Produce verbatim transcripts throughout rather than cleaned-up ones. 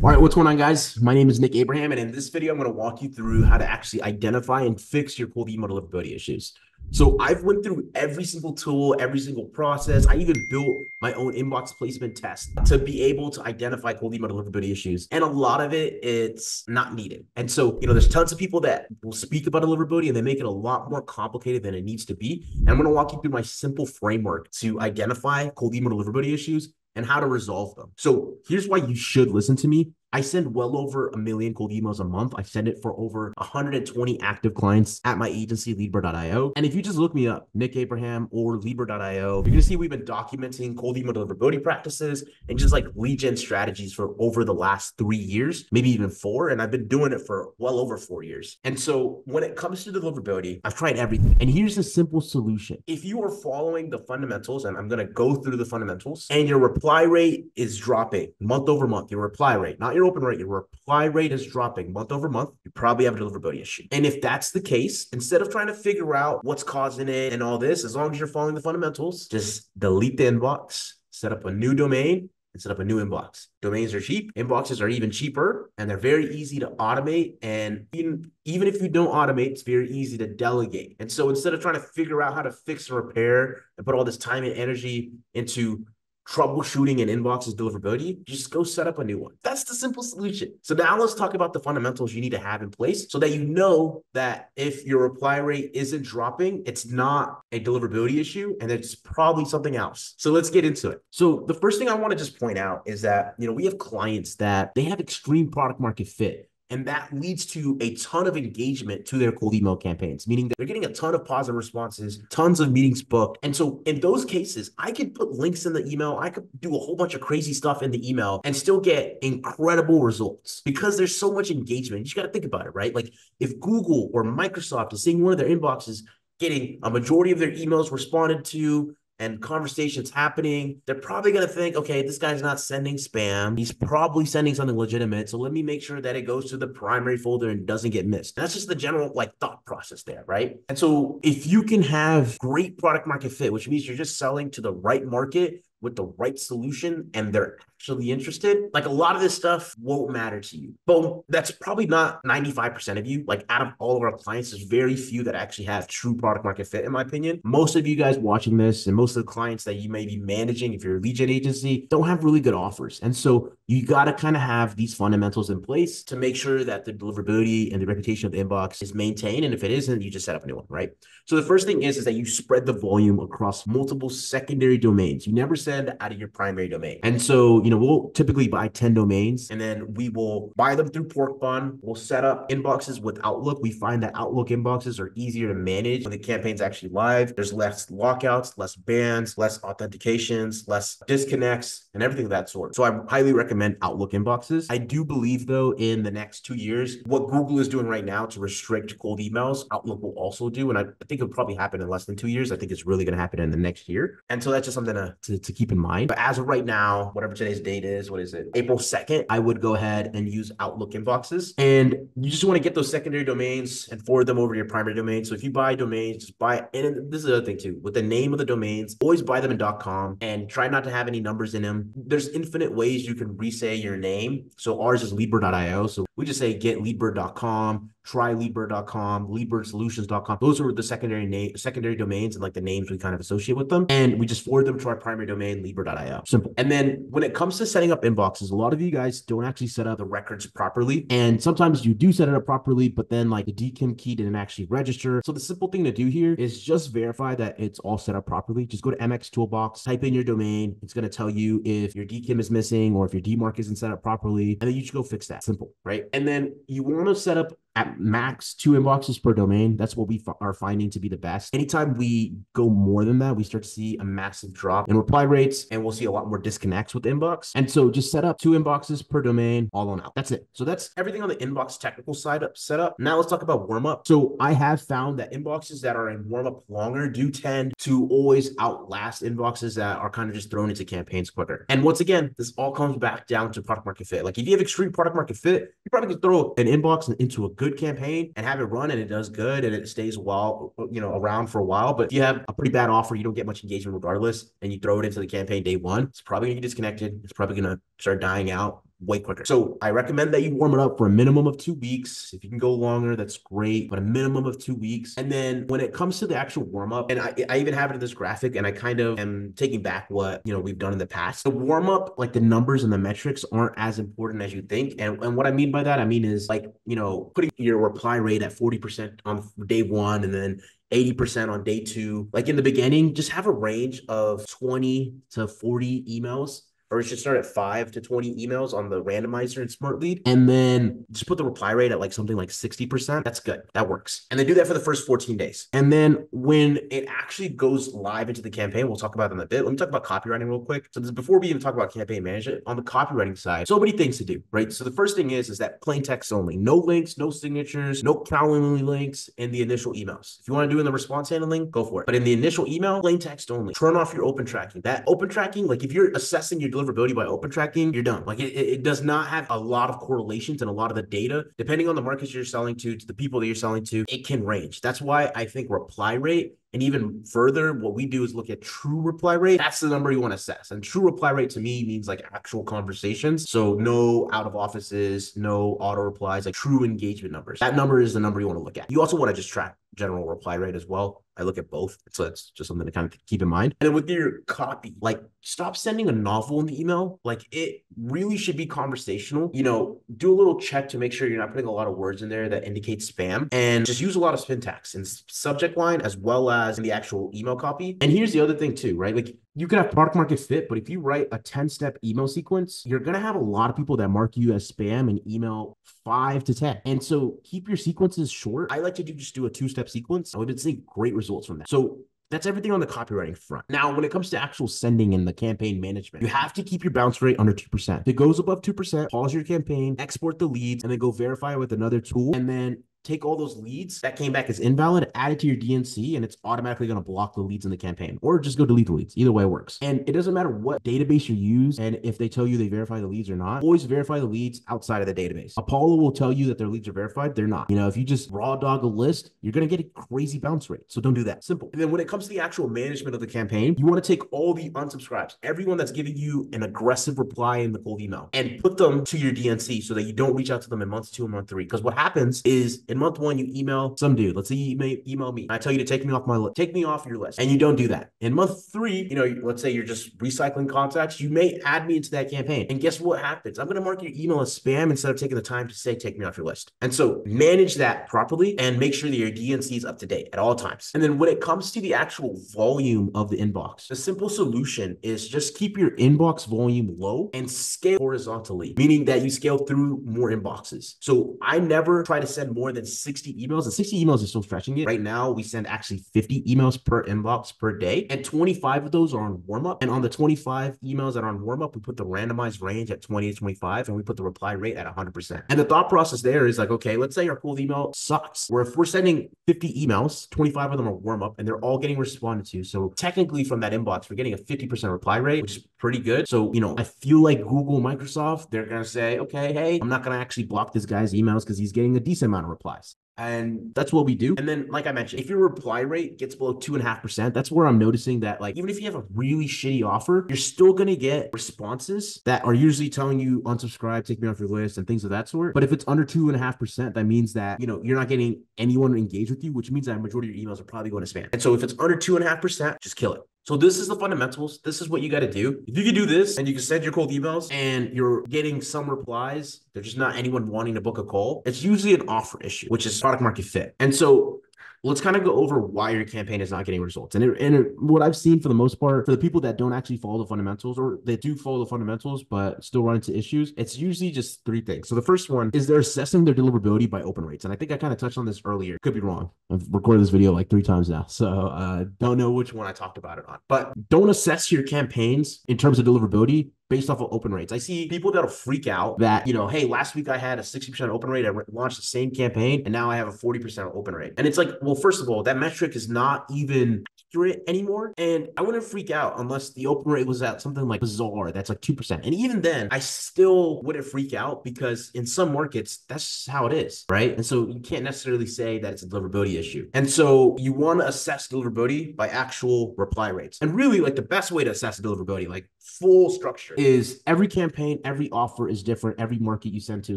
All right, what's going on, guys? My name is Nick Abraham, and in this video, I'm going to walk you through how to actually identify and fix your pool V model deliverability issues. So I've went through every single tool, every single process. I even built my own inbox placement test to be able to identify cold email deliverability issues. And a lot of it, it's not needed. And so, you know, there's tons of people that will speak about deliverability and they make it a lot more complicated than it needs to be. And I'm going to walk you through my simple framework to identify cold email deliverability issues and how to resolve them. So here's why you should listen to me. I send well over a million cold emails a month. I send it for over one hundred twenty active clients at my agency, Leadbird dot i o. And if you just look me up, Nick Abraham or Leadbird dot i o, you're going to see we've been documenting cold email deliverability practices and just like lead gen strategies for over the last three years, maybe even four. And I've been doing it for well over four years. And so when it comes to deliverability, I've tried everything. And here's a simple solution. If you are following the fundamentals, and I'm going to go through the fundamentals, and your reply rate is dropping month over month, your reply rate, not your open rate, your reply rate is dropping month over month, you probably have a deliverability issue. And if that's the case, instead of trying to figure out what's causing it and all this, as long as you're following the fundamentals, just delete the inbox, set up a new domain, and set up a new inbox. Domains are cheap. Inboxes are even cheaper, and they're very easy to automate. And even, even if you don't automate, it's very easy to delegate. And so instead of trying to figure out how to fix and repair and put all this time and energy into troubleshooting an inbox's deliverability, just go set up a new one. That's the simple solution. So now let's talk about the fundamentals you need to have in place so that you know that if your reply rate isn't dropping, it's not a deliverability issue and it's probably something else. So let's get into it. So the first thing I want to just point out is that, you know, we have clients that they have extreme product market fit. And that leads to a ton of engagement to their cold email campaigns, meaning that they're getting a ton of positive responses, tons of meetings booked. And so in those cases, I could put links in the email. I could do a whole bunch of crazy stuff in the email and still get incredible results because there's so much engagement. You just got to think about it, right? Like if Google or Microsoft is seeing one of their inboxes, getting a majority of their emails responded to, and conversations happening, they're probably going to think, okay, this guy's not sending spam. He's probably sending something legitimate. So let me make sure that it goes to the primary folder and doesn't get missed. That's just the general like thought process there, right? And so if you can have great product market fit, which means you're just selling to the right market with the right solution and they're actually interested, like a lot of this stuff won't matter to you. But that's probably not ninety-five percent of you. Like out of all of our clients, there's very few that actually have true product market fit, in my opinion. Most of you guys watching this and most of the clients that you may be managing, if you're a lead gen agency, don't have really good offers. And so you got to kind of have these fundamentals in place to make sure that the deliverability and the reputation of the inbox is maintained. And if it isn't, you just set up a new one, right? So the first thing is, is that you spread the volume across multiple secondary domains. You never send out of your primary domain. And so, you know, we'll typically buy ten domains and then we will buy them through Porkbun. We'll set up inboxes with Outlook. We find that Outlook inboxes are easier to manage when the campaign's actually live. There's less lockouts, less bans, less authentications, less disconnects, and everything of that sort. So I highly recommend Outlook inboxes. I do believe though, in the next two years, what Google is doing right now to restrict cold emails, Outlook will also do. And I think it'll probably happen in less than two years. I think it's really going to happen in the next year. And so that's just something to, to, to keep in mind. But as of right now, whatever today's date is, what is it? April second, I would go ahead and use Outlook inboxes. And you just want to get those secondary domains and forward them over to your primary domain. So if you buy domains, just buy, and this is the other thing too, with the name of the domains, always buy them in .com and try not to have any numbers in them. There's infinite ways you can re-say your name. So ours is Leadbird dot i o. So we just say get Leadbird dot com, try Leadbird dot com, Leadbird solutions dot com. Those are the secondary name, secondary domains and like the names we kind of associate with them. And we just forward them to our primary domain, Leadbird dot i o. Simple. And then when it comes to setting up inboxes, a lot of you guys don't actually set up the records properly. And sometimes you do set it up properly, but then like the D K I M key didn't actually register. So the simple thing to do here is just verify that it's all set up properly. Just go to M X Toolbox, type in your domain. It's going to tell you if your D K I M is missing or if your D MARC isn't set up properly. And then you just go fix that. Simple, right? And then you want to set up at max two inboxes per domain. That's what we are finding to be the best. Anytime we go more than that, we start to see a massive drop in reply rates and we'll see a lot more disconnects with inbox. And so just set up two inboxes per domain all on out. That's it. So that's everything on the inbox technical side up set up. Now let's talk about warm up. So I have found that inboxes that are in warm up longer do tend to always outlast inboxes that are kind of just thrown into campaigns quicker. And once again, this all comes back down to product market fit. Like if you have extreme product market fit, you probably can throw an inbox into a good campaign and have it run and it does good and it stays well, you know, around for a while. But if you have a pretty bad offer, you don't get much engagement regardless, and you throw it into the campaign day one, it's probably going to get disconnected. It's probably going to start dying out. way quicker. So I recommend that you warm it up for a minimum of two weeks. If you can go longer, that's great, but a minimum of two weeks. And then when it comes to the actual warm up, and I, I even have it in this graphic, and I kind of am taking back what, you know, we've done in the past. The warm up, like the numbers and the metrics aren't as important as you think. And, and what I mean by that, I mean is like, you know, putting your reply rate at forty percent on day one and then eighty percent on day two. Like in the beginning, just have a range of twenty to forty emails, or it should start at five to twenty emails on the randomizer in Smartlead. And then just put the reply rate at like something like sixty percent. That's good. That works. And then do that for the first fourteen days. And then when it actually goes live into the campaign, we'll talk about that in a bit. Let me talk about copywriting real quick. So this is before we even talk about campaign management. On the copywriting side, so many things to do, right? So the first thing is, is that plain text only. No links, no signatures, no Calendly links in the initial emails. If you want to do in the response handling, go for it. But in the initial email, plain text only. Turn off your open tracking. That open tracking, like if you're assessing your deliverability by open tracking, you're done. Like it, it does not have a lot of correlations and a lot of the data, depending on the markets you're selling to, to the people that you're selling to, it can range. That's why I think reply rate, and even further, what we do is look at true reply rate. That's the number you want to assess. And true reply rate to me means like actual conversations. So no out of offices, no auto replies, like true engagement numbers. That number is the number you want to look at. You also want to just track general reply rate as well. I look at both. So it's just something to kind of keep in mind. And then with your copy, like stop sending a novel in the email. Like it really should be conversational. You know, do a little check to make sure you're not putting a lot of words in there that indicate spam, and just use a lot of syntax in subject line as well as in the actual email copy. And here's the other thing too, right? Like you could have product market fit, but if you write a ten step email sequence, you're going to have a lot of people that mark you as spam and email five to ten. And so keep your sequences short. I like to do just do a two-step sequence. I've been seeing great results from that. So that's everything on the copywriting front. Now, when it comes to actual sending and the campaign management, you have to keep your bounce rate under two percent. If it goes above two percent, pause your campaign, export the leads, and then go verify with another tool. And then take all those leads that came back as invalid, add it to your D N C, and it's automatically going to block the leads in the campaign, or just go delete the leads. Either way works. And it doesn't matter what database you use. And if they tell you they verify the leads or not, always verify the leads outside of the database. Apollo will tell you that their leads are verified. They're not. You know, if you just raw dog a list, you're going to get a crazy bounce rate. So don't do that. Simple. And then when it comes to the actual management of the campaign, you want to take all the unsubscribes, everyone that's giving you an aggressive reply in the cold email, and put them to your D N C so that you don't reach out to them in month two and month three. Because what happens is, in month one, you email some dude. Let's say you email me. I tell you to take me off my list. Take me off your list. And you don't do that. In month three, you know, let's say you're just recycling contacts. You may add me into that campaign. And guess what happens? I'm going to mark your email as spam instead of taking the time to say, take me off your list. And so manage that properly and make sure that your D N C is up to date at all times. And then when it comes to the actual volume of the inbox, the simple solution is just keep your inbox volume low and scale horizontally, meaning that you scale through more inboxes. So I never try to send more than than sixty emails, and sixty emails is still stretching it. Right now, we send actually fifty emails per inbox per day, and twenty-five of those are on warm up. And on the twenty-five emails that are on warm up, we put the randomized range at twenty to twenty-five, and we put the reply rate at one hundred percent. And the thought process there is like, okay, let's say our cold email sucks. Where if we're sending fifty emails, twenty-five of them are warm up, and they're all getting responded to. So technically, from that inbox, we're getting a fifty percent reply rate, which is pretty good. So you know, I feel like Google, Microsoft, they're gonna say, okay, hey, I'm not gonna actually block this guy's emails because he's getting a decent amount of reply. And that's what we do. And then, like I mentioned, if your reply rate gets below two and a half percent, that's where I'm noticing that, like, even if you have a really shitty offer, you're still going to get responses that are usually telling you unsubscribe, take me off your list and things of that sort. But if it's under two and a half percent, that means that, you know, you're not getting anyone engaged with you, which means that a majority of your emails are probably going to spam. And so if it's under two and a half percent, just kill it. So this is the fundamentals. This is what you got to do. If you can do this and you can send your cold emails and you're getting some replies, there's just not anyone wanting to book a call. It's usually an offer issue, which is product market fit. And so let's kind of go over why your campaign is not getting results. And, it, and it, what I've seen for the most part, for the people that don't actually follow the fundamentals, or they do follow the fundamentals but still run into issues, it's usually just three things. So the first one is they're assessing their deliverability by open rates. And I think I kind of touched on this earlier. Could be wrong. I've recorded this video like three times now, so uh, don't know which one I talked about it on. But don't assess your campaigns in terms of deliverability based off of open rates. I see people that'll freak out that, you know, hey, last week I had a sixty percent open rate. I launched the same campaign and now I have a forty percent open rate. And it's like, well, first of all, that metric is not even through it anymore. And I wouldn't freak out unless the open rate was at something like bizarre. That's like two percent. And even then I still wouldn't freak out because in some markets, that's how it is, right? And so you can't necessarily say that it's a deliverability issue. And so you want to assess deliverability by actual reply rates. And really like the best way to assess deliverability, like full structure, is every campaign, every offer is different. Every market you send to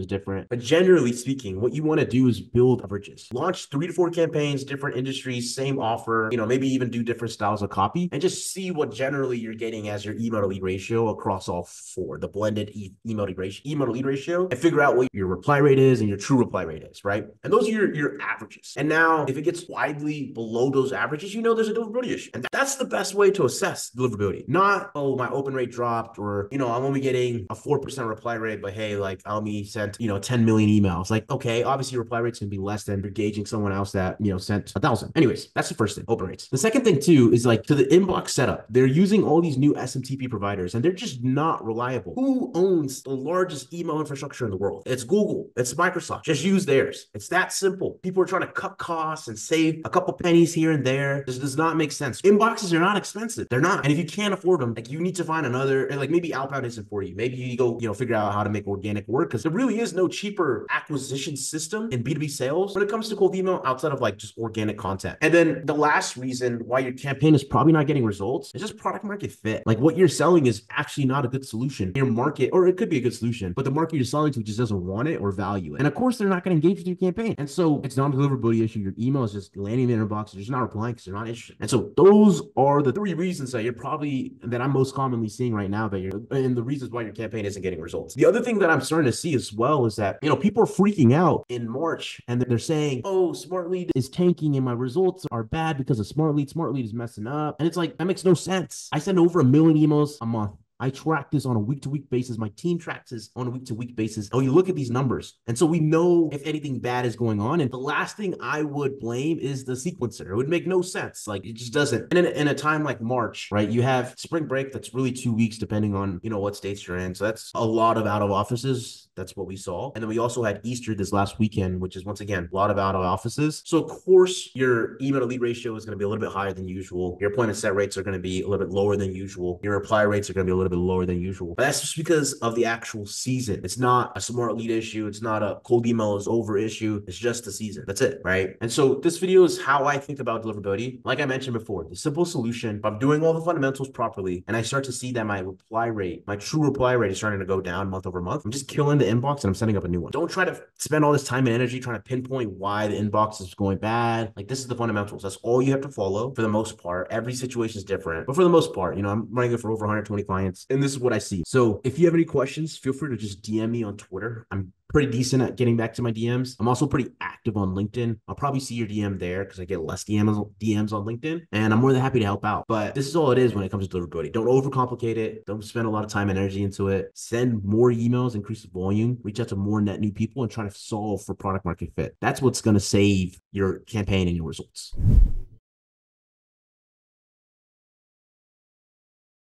is different. But generally speaking, what you want to do is build averages, launch three to four campaigns, different industries, same offer, you know, maybe even do different styles of copy and just see what generally you're getting as your email to lead ratio across all four, the blended e email to ratio, email to lead ratio, and figure out what your reply rate is and your true reply rate is, right? And those are your, your averages. And now if it gets widely below those averages, you know, there's a deliverability issue. And that's the best way to assess deliverability, not, oh, my open rate dropped, or, you know, I'm only getting a four percent reply rate, but hey, like I only sent, you know, ten million emails. Like, okay, obviously reply rates can be less than you're gauging someone else that, you know, sent a thousand. Anyways, that's the first thing, open rates. The second thing too, is like to the inbox setup, they're using all these new S M T P providers and they're just not reliable. Who owns the largest email infrastructure in the world? It's Google, it's Microsoft, just use theirs. It's that simple. People are trying to cut costs and save a couple pennies here and there. This does not make sense. Inboxes are not expensive. They're not. And if you can't afford them, like you need to find another, and like maybe outbound isn't for you. Maybe you go, you know, figure out how to make organic work because there really is no cheaper acquisition system in B two B sales when it comes to cold email outside of like just organic content. And then the last reason why your campaign is probably not getting results is just product market fit. Like what you're selling is actually not a good solution. Your market, or it could be a good solution, but the market you're selling to just doesn't want it or value it. And of course they're not going to engage with your campaign. And so it's not a deliverability issue. Your email is just landing in their inbox. They're just not replying because they're not interested. And so those are the three reasons that you're probably, that I'm most commonly seeing right now that you're, and the reasons why your campaign isn't getting results. The other thing that I'm starting to see as well is that, you know, people are freaking out in March and they're saying, oh, Smartlead is tanking and my results are bad because of Smartlead. Smartlead is messing up. And it's like, that makes no sense. I send over a million emails a month. I track this on a week-to-week basis. My team tracks this on a week-to-week basis. Oh, you look at these numbers. And so we know if anything bad is going on. And the last thing I would blame is the sequencer. It would make no sense. Like it just doesn't. And in, in a time like March, right, you have spring break. That's really two weeks depending on, you know, what states you're in. So that's a lot of out of offices. That's what we saw. And then we also had Easter this last weekend, which is once again, a lot of out of offices. So of course your email to lead ratio is going to be a little bit higher than usual. Your appointment set rates are going to be a little bit lower than usual. Your reply rates are going to be a little bit lower than usual. But that's just because of the actual season. It's not a Smartlead issue. It's not a cold email is over issue. It's just the season. That's it, right? And so this video is how I think about deliverability. Like I mentioned before, the simple solution, if I'm doing all the fundamentals properly and I start to see that my reply rate, my true reply rate is starting to go down month over month, I'm just killing the inbox and I'm setting up a new one. Don't try to spend all this time and energy trying to pinpoint why the inbox is going bad. Like this is the fundamentals. That's all you have to follow for the most part. Every situation is different, but for the most part, you know, I'm running it for over one hundred twenty clients and this is what I see. So if you have any questions, feel free to just D M me on Twitter. I'm pretty decent at getting back to my D Ms. I'm also pretty active on LinkedIn. I'll probably see your D M there because I get less D Ms on LinkedIn and I'm more than happy to help out. But this is all it is when it comes to deliverability. Don't overcomplicate it. Don't spend a lot of time and energy into it. Send more emails, increase the volume, reach out to more net new people and try to solve for product market fit. That's what's going to save your campaign and your results.